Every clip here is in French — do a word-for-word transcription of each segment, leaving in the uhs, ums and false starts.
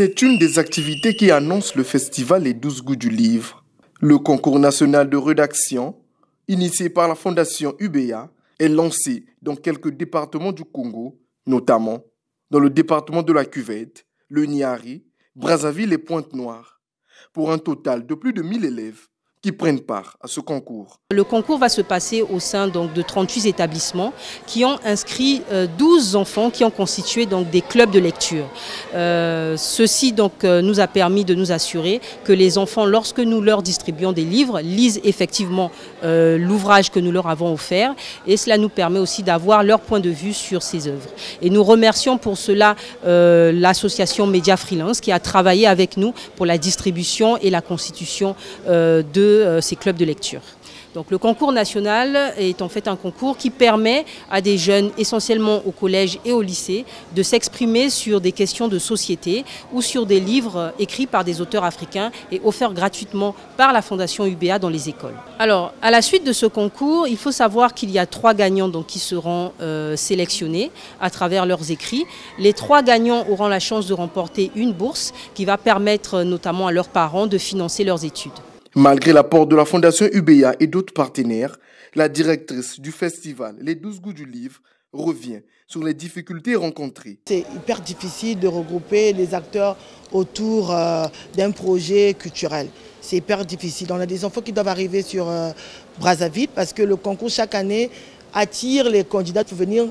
C'est une des activités qui annonce le festival Les douze goûts du livre. Le concours national de rédaction, initié par la fondation U B E A, est lancé dans quelques départements du Congo, notamment dans le département de la Cuvette, le Niari, Brazzaville et Pointe-Noire, pour un total de plus de mille élèves qui prennent part à ce concours. Le concours va se passer au sein donc, de trente-huit établissements qui ont inscrit euh, douze enfants qui ont constitué donc, des clubs de lecture. Euh, ceci donc, euh, nous a permis de nous assurer que les enfants, lorsque nous leur distribuons des livres, lisent effectivement euh, l'ouvrage que nous leur avons offert, et cela nous permet aussi d'avoir leur point de vue sur ces œuvres. Et nous remercions pour cela euh, l'association Média Freelance qui a travaillé avec nous pour la distribution et la constitution euh, de De ces clubs de lecture. Donc le concours national est en fait un concours qui permet à des jeunes, essentiellement au collège et au lycée, de s'exprimer sur des questions de société ou sur des livres écrits par des auteurs africains et offerts gratuitement par la Fondation U B E A dans les écoles. Alors, à la suite de ce concours, il faut savoir qu'il y a trois gagnants donc, qui seront euh, sélectionnés à travers leurs écrits. Les trois gagnants auront la chance de remporter une bourse qui va permettre notamment à leurs parents de financer leurs études. Malgré l'apport de la Fondation U B E A et d'autres partenaires, la directrice du festival Les douze goûts du livre revient sur les difficultés rencontrées. C'est hyper difficile de regrouper les acteurs autour euh, d'un projet culturel. C'est hyper difficile. On a des enfants qui doivent arriver sur euh, Brazzaville parce que le concours chaque année attire les candidats pour venir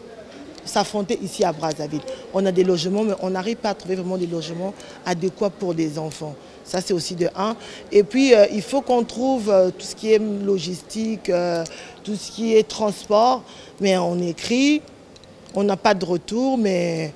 s'affronter ici à Brazzaville. On a des logements, mais on n'arrive pas à trouver vraiment des logements adéquats pour des enfants. Ça, c'est aussi de un. Et puis, euh, il faut qu'on trouve euh, tout ce qui est logistique, euh, tout ce qui est transport. Mais on écrit, on n'a pas de retour, mais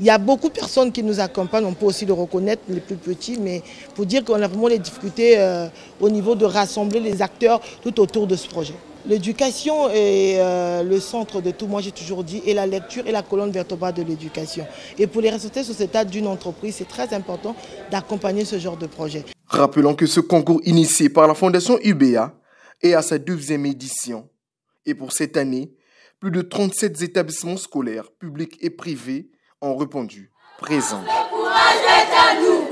il y a beaucoup de personnes qui nous accompagnent. On peut aussi le reconnaître, les plus petits, mais pour dire qu'on a vraiment les difficultés euh, au niveau de rassembler les acteurs tout autour de ce projet. L'éducation est euh, le centre de tout, moi j'ai toujours dit, et la lecture est la colonne vertébrale de l'éducation. Et pour les ressortir sur cet état d'une entreprise, c'est très important d'accompagner ce genre de projet. Rappelons que ce concours initié par la Fondation U B E A est à sa deuxième édition. Et pour cette année, plus de trente-sept établissements scolaires, publics et privés, ont répondu présents. Le courage est à nous.